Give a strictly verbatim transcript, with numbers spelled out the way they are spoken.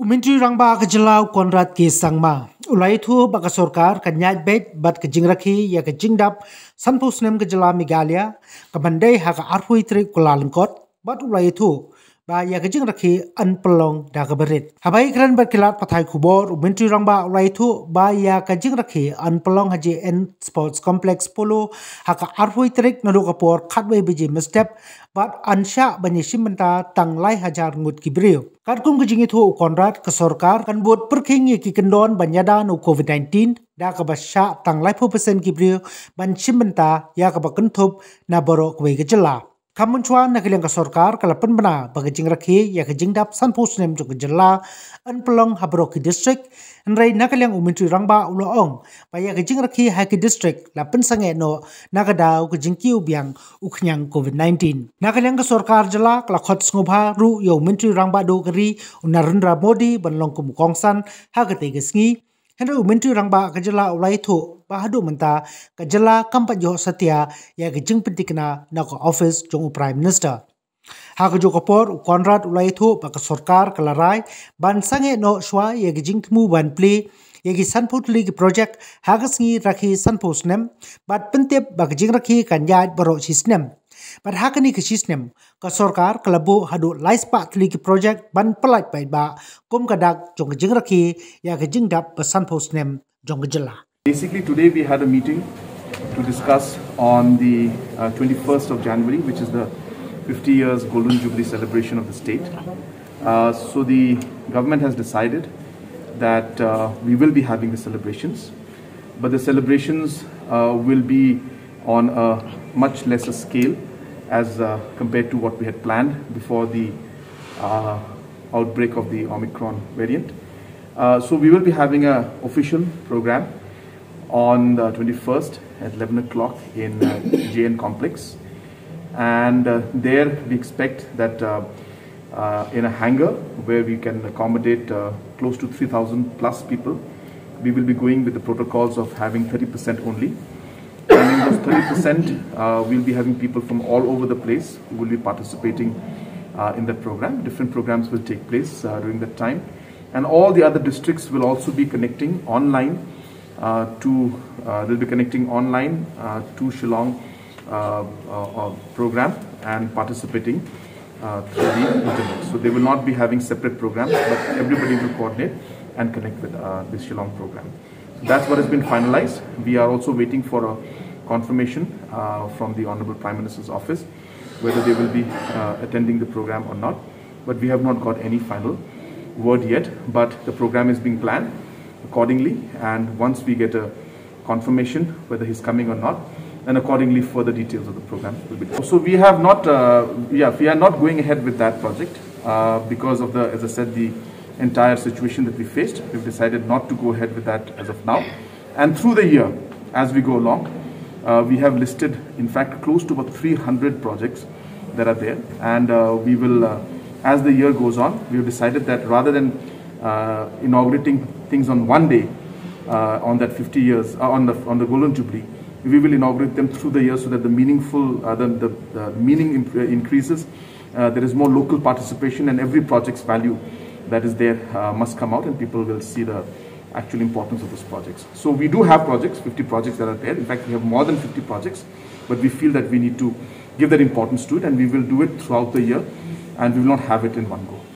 Umentri rangba kejelau Konrad ke sangma. Ulai itu baka sorkar kanyaj bed bat kejing rakhi ya kejing dap sanpusnem kejelau Megalia kemandai haka arhui tri kulalengkot bat ulai itu ba ya kejing rakhi anpelong da keberit. Habai keren berkilat patai kubor umentri rangba ulai itu ba ya kejing rakhi anpelong haji N Sports Complex polo haka arhui tri nadu kapor katwe biji mistep bat ansya banyisim benta tanglai hajar ngut kibriu. Karkum kejing itu Konrad ke sorkar kan buat perkingi ki kendon banyada no COVID nineteen da ka basya tanglai persen kibriu ban simbenta ya ka bakentup na borok we gejela. Kamun chuan na keleng ka sorkar kalapan bana bagejing rakhi ya kejing dap sanpusnem jo gejela an pelong habrok district nrai na keleng umentri rangba uloong pa ya kejing rakhi ha ki district lapan sange no na ka dau kejing kiu biang uknyang COVID nineteen na keleng ka sorkar jela kala khot sngoba ru yo umentri rangba do kari unarendra Modi banlong kum kongsan ha ka te gesngi hendu umentri rangba kejela ulai tho bahadu menta kejela kampat joh setia ya kejeng pentikna na ko office jong prime minister ha ko jokopor Konrad ulai thu pak sarkar kalarai ban sange no shwa ya kejeng thmu ban play ya ki sanput league project ha kasngi rakhi sanpus nem bat pentep bak jing rakhi kanyaj baro sisnem bat ha kani ki sisnem ka sarkar kalabu hadu laispat league project ban pelat pai ba kom kadak jong jing rakhi ya kejeng dap sanpus nem jong gejela. Basically, today we had a meeting to discuss on the uh, twenty-first of January, which is the fifty years Golden Jubilee celebration of the state. Uh, so the government has decided that uh, we will be having the celebrations, but the celebrations uh, will be on a much lesser scale as uh, compared to what we had planned before the uh, outbreak of the Omicron variant. Uh, so we will be having an official program on the twenty-first at eleven o'clock in uh, J N Complex, and uh, there we expect that uh, uh, in a hangar where we can accommodate uh, close to three thousand plus people, we will be going with the protocols of having thirty percent only, and in those thirty percent uh, we'll be having people from all over the place who will be participating uh, in that program. Different programs will take place uh, during that time, and all the other districts will also be connecting online Uh, to uh, they'll be connecting online uh, to Shillong uh, uh, uh, program and participating uh, through the internet. So they will not be having separate programs, but everybody will coordinate and connect with uh, this Shillong program. So that's what has been finalized. We are also waiting for a confirmation uh, from the Honorable Prime Minister's office whether they will be uh, attending the program or not. But we have not got any final word yet. But the program is being planned accordingly, and once we get a confirmation whether he's coming or not, then accordingly further details of the program will be done. So we have not, uh, yeah, we are not going ahead with that project uh, because of the, as I said, the entire situation that we faced. We've decided not to go ahead with that as of now. And through the year, as we go along, uh, we have listed, in fact, close to about three hundred projects that are there. And uh, we will, uh, as the year goes on, we've decided that rather than uh, inaugurating things on one day, uh, on that fifty years, uh, on the on the Golden Jubilee, we will inaugurate them through the year so that the meaningful, uh, the, the, the meaning increases. Uh, there is more local participation, and every project's value that is there uh, must come out, and people will see the actual importance of those projects. So we do have projects, fifty projects that are there. In fact, we have more than fifty projects, but we feel that we need to give that importance to it, and we will do it throughout the year, and we will not have it in one go.